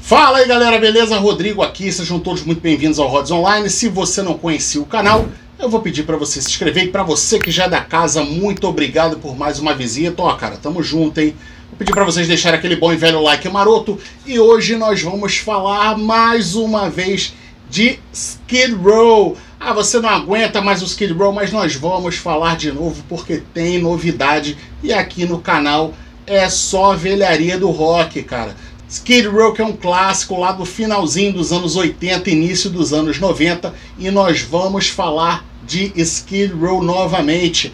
Fala aí galera, beleza? Rodrigo aqui, sejam todos muito bem-vindos ao Rodz Online. Se você não conhecia o canal, eu vou pedir para você se inscrever. E para você que já é da casa, muito obrigado por mais uma visita. Ó cara, tamo junto, hein? Vou pedir para vocês deixarem aquele bom e velho like maroto. E hoje nós vamos falar mais uma vez de Skid Row. Ah, você não aguenta mais o Skid Row, mas nós vamos falar de novo porque tem novidade. E aqui no canal é só velharia do rock, cara. Skid Row, que é um clássico lá do finalzinho dos anos 80, início dos anos 90, e nós vamos falar de Skid Row novamente.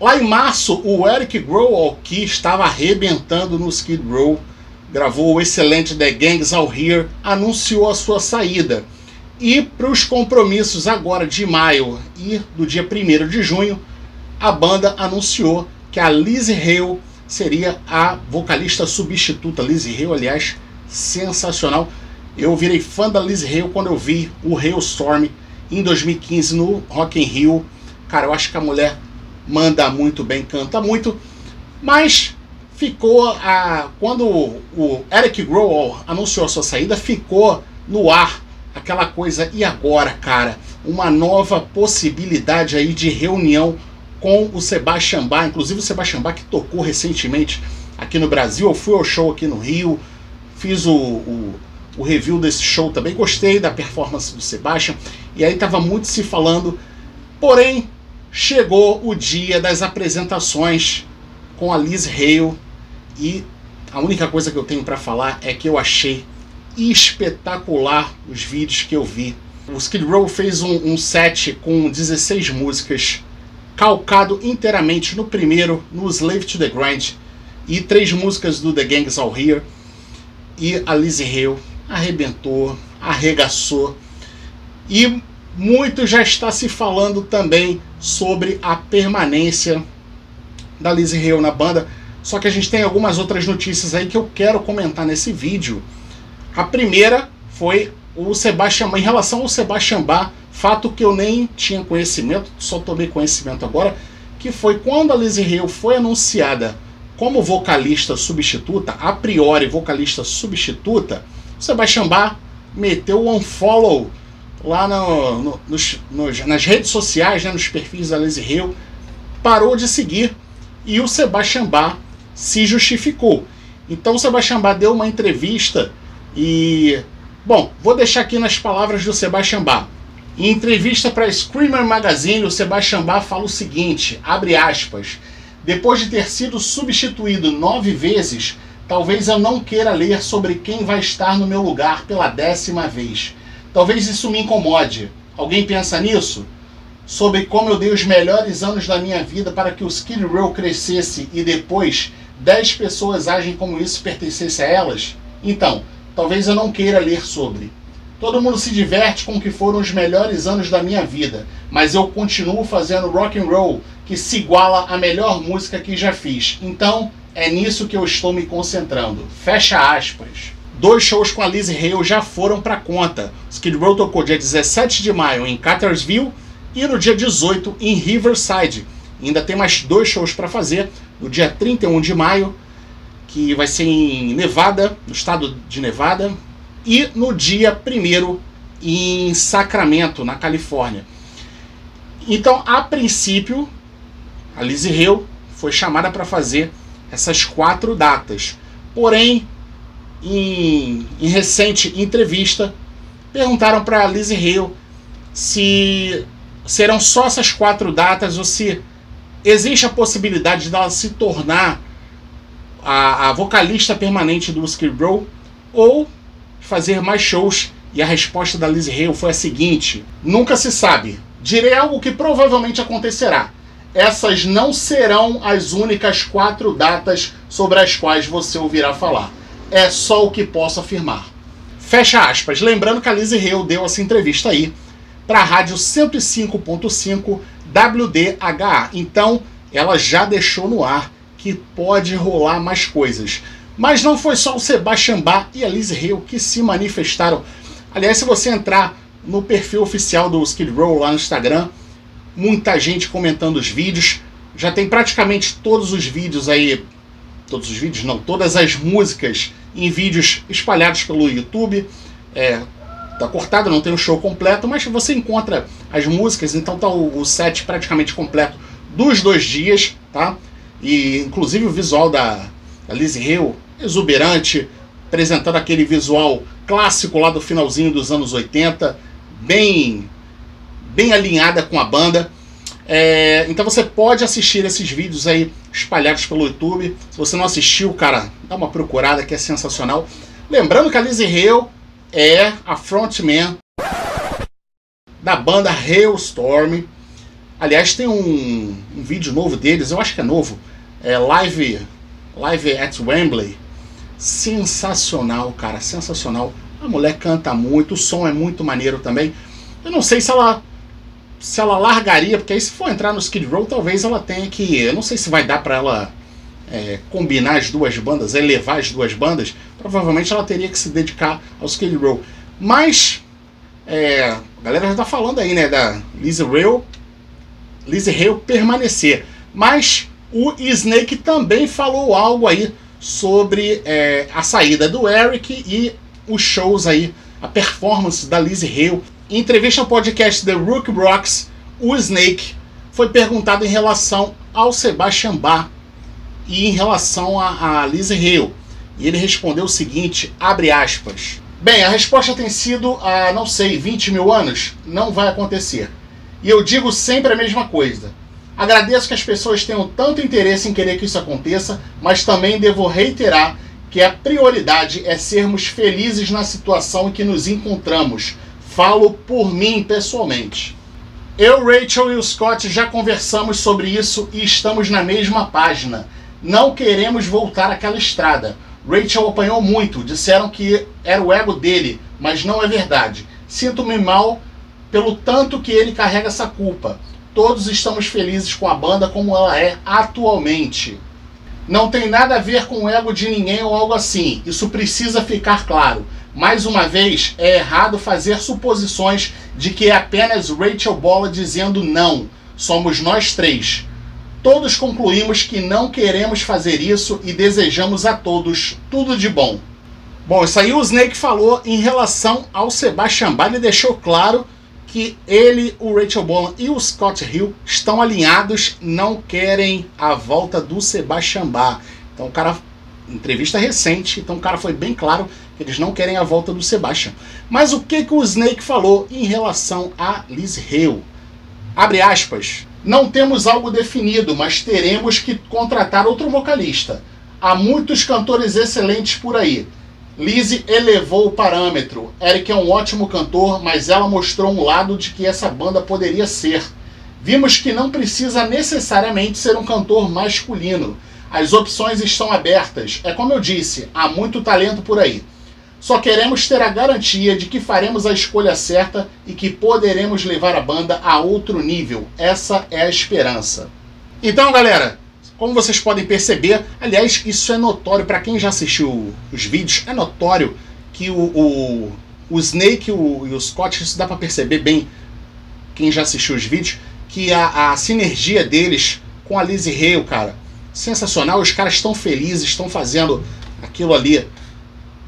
Lá em março, o Eric Grohl, que estava arrebentando no Skid Row, gravou o excelente The Gangs All Here, anunciou a sua saída. E para os compromissos agora de maio e do dia 1º de junho, a banda anunciou que a Lzzy Hale seria a vocalista substituta. Lzzy Hale, aliás, sensacional. Eu virei fã da Lzzy Hale quando eu vi o Halestorm em 2015 no Rock in Rio. Cara, eu acho que a mulher manda muito bem, canta muito. Mas ficou a... quando o Eric Grohl anunciou a sua saída, ficou no ar aquela coisa, e agora, cara? Uma nova possibilidade aí de reunião com o Sebastian Bach. Inclusive o Sebastian Bach que tocou recentemente aqui no Brasil. Eu fui ao show aqui no Rio, fiz o review desse show também, gostei da performance do Sebastian, e aí tava muito se falando. Porém, chegou o dia das apresentações com a Lzzy Hale, e a única coisa que eu tenho para falar é que eu achei espetacular os vídeos que eu vi. O Skid Row fez um set com 16 músicas, calcado inteiramente no primeiro, no Slave to the Grind, e 3 músicas do The Gangs All Here, e a Lzzy Hale arrebentou, arregaçou, e muito já está se falando também sobre a permanência da Lzzy Hale na banda, só que a gente tem algumas outras notícias aí que eu quero comentar nesse vídeo. A primeira foi o Sebastian Bach. Em relação ao Sebastian Bach, fato que eu nem tinha conhecimento, só tomei conhecimento agora, que foi quando a Lzzy Hale foi anunciada como vocalista substituta, a priori vocalista substituta, o Sebastian Bach meteu um unfollow lá nas redes sociais, né, nos perfis da Lzzy Hale, parou de seguir, e o Sebastian Bach se justificou. Então o Sebastian Bach deu uma entrevista. E, bom, vou deixar aqui nas palavras do Sebastian Bach. Em entrevista para Screamer Magazine, o Sebastian Bach fala o seguinte, abre aspas: depois de ter sido substituído 9 vezes, talvez eu não queira ler sobre quem vai estar no meu lugar pela 10ª vez. Talvez isso me incomode. Alguém pensa nisso? Sobre como eu dei os melhores anos da minha vida para que o Skid Row crescesse e depois 10 pessoas agem como isso pertencesse a elas? Então, talvez eu não queira ler sobre. Todo mundo se diverte com o que foram os melhores anos da minha vida, mas eu continuo fazendo rock and roll, que se iguala à melhor música que já fiz. Então, é nisso que eu estou me concentrando. Fecha aspas. 2 shows com a Lzzy Hale já foram para conta. Skid Row tocou dia 17 de maio em Cartersville e no dia 18 em Riverside. Ainda tem mais 2 shows para fazer, no dia 31 de maio, que vai ser em Nevada, no estado de Nevada, e no dia 1º em Sacramento, na Califórnia. Então, a princípio, a Lzzy Hale foi chamada para fazer essas 4 datas. Porém, em recente entrevista, perguntaram para a Lzzy Hale se serão só essas 4 datas ou se existe a possibilidade dela se tornar a vocalista permanente do Skid Row ou fazer mais shows, e a resposta da Lzzy Hale foi a seguinte: nunca se sabe, direi algo que provavelmente acontecerá, essas não serão as únicas 4 datas sobre as quais você ouvirá falar, é só o que posso afirmar. Fecha aspas. Lembrando que a Lzzy Hale deu essa entrevista aí para a rádio 105.5 WDHA, então ela já deixou no ar que pode rolar mais coisas. Mas não foi só o Sebastian Bach e a Lzzy Hale que se manifestaram. Aliás, se você entrar no perfil oficial do Skid Row lá no Instagram, muita gente comentando os vídeos. Já tem praticamente todos os vídeos aí, todos os vídeos não, todas as músicas em vídeos espalhados pelo YouTube. Tá cortado, não tem o show completo, mas você encontra as músicas, então tá o set praticamente completo dos dois dias, tá? E inclusive o visual da Lzzy Hale, exuberante, apresentando aquele visual clássico lá do finalzinho dos anos 80, bem alinhada com a banda. Então você pode assistir esses vídeos aí espalhados pelo YouTube. Se você não assistiu, cara, dá uma procurada que é sensacional. Lembrando que a Lzzy Hale é a frontman da banda Halestorm. Aliás, tem um vídeo novo deles, eu acho que é novo, Live at Wembley. Sensacional, cara, sensacional. A mulher canta muito, o som é muito maneiro também. Eu não sei se ela largaria, porque aí se for entrar no Skid Row, talvez ela tenha que... Eu não sei se vai dar pra ela combinar as duas bandas, elevar as duas bandas. Provavelmente ela teria que se dedicar ao Skid Row. Mas, a galera já tá falando aí, né, da Lzzy Hale permanecer. Mas o Snake também falou algo aí sobre a saída do Eric e os shows aí, a performance da Lzzy Hale. Em entrevista ao podcast The Rook Rocks, o Snake foi perguntado em relação ao Sebastian Bach e em relação a Lzzy Hale. E ele respondeu o seguinte, abre aspas. Bem, a resposta tem sido há, não sei, 20 mil anos? Não vai acontecer. E eu digo sempre a mesma coisa. Agradeço que as pessoas tenham tanto interesse em querer que isso aconteça, mas também devo reiterar que a prioridade é sermos felizes na situação em que nos encontramos. Falo por mim pessoalmente. Eu, Rachel e o Scott já conversamos sobre isso e estamos na mesma página. Não queremos voltar àquela estrada. Rachel apanhou muito, disseram que era o ego dele, mas não é verdade. Sinto-me mal pelo tanto que ele carrega essa culpa. Todos estamos felizes com a banda como ela é atualmente. Não tem nada a ver com o ego de ninguém ou algo assim. Isso precisa ficar claro. Mais uma vez, é errado fazer suposições de que é apenas Rachel Bolan dizendo não. Somos nós três. Todos concluímos que não queremos fazer isso e desejamos a todos tudo de bom. Bom, isso aí o Snake falou em relação ao Sebastian Bach. Ele deixou claro que ele, o Rachel Bolan e o Scott Hill estão alinhados, não querem a volta do Sebastian Bach. Então o cara... Entrevista recente, então o cara foi bem claro que eles não querem a volta do Sebastian. Mas o que o Snake falou em relação a Lzzy Hale? Abre aspas. Não temos algo definido, mas teremos que contratar outro vocalista. Há muitos cantores excelentes por aí. Lizzie elevou o parâmetro. Eric é um ótimo cantor, mas ela mostrou um lado de que essa banda poderia ser. Vimos que não precisa necessariamente ser um cantor masculino. As opções estão abertas. É como eu disse, há muito talento por aí. Só queremos ter a garantia de que faremos a escolha certa e que poderemos levar a banda a outro nível. Essa é a esperança. Então, galera, como vocês podem perceber, aliás, isso é notório, para quem já assistiu os vídeos, é notório que o Snake e o Scott, isso dá para perceber bem, quem já assistiu os vídeos, que a sinergia deles com a Lzzy Hale, cara, sensacional. Os caras estão felizes, estão fazendo aquilo ali.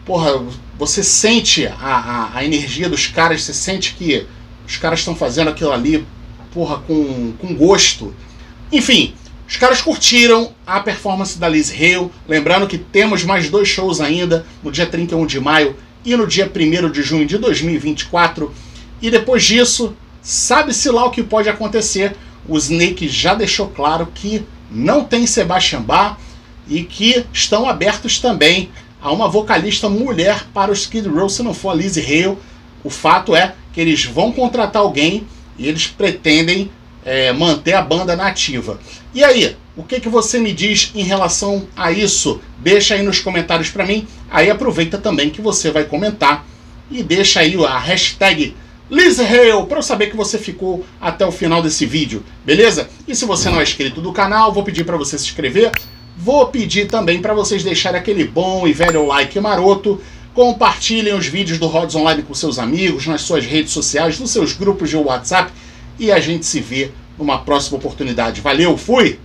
Porra, você sente a energia dos caras, você sente que os caras estão fazendo aquilo ali, porra, com gosto. Enfim, os caras curtiram a performance da Lzzy Hale. Lembrando que temos mais dois shows ainda, no dia 31 de maio e no dia 1º de junho de 2024. E depois disso, sabe-se lá o que pode acontecer. O Snake já deixou claro que não tem Sebastian Bach e que estão abertos também a uma vocalista mulher para o Skid Row, se não for a Lzzy Hale. O fato é que eles vão contratar alguém e eles pretendem manter a banda nativa. E aí, o que você me diz em relação a isso? Deixa aí nos comentários para mim. Aí aproveita também que você vai comentar e deixa aí a hashtag Lzzy Hale, para eu saber que você ficou até o final desse vídeo, beleza? E se você não é inscrito do canal, vou pedir para você se inscrever. Vou pedir também para vocês deixarem aquele bom e velho like maroto. Compartilhem os vídeos do Rodz Online com seus amigos, nas suas redes sociais, nos seus grupos de WhatsApp. E a gente se vê numa próxima oportunidade. Valeu, fui!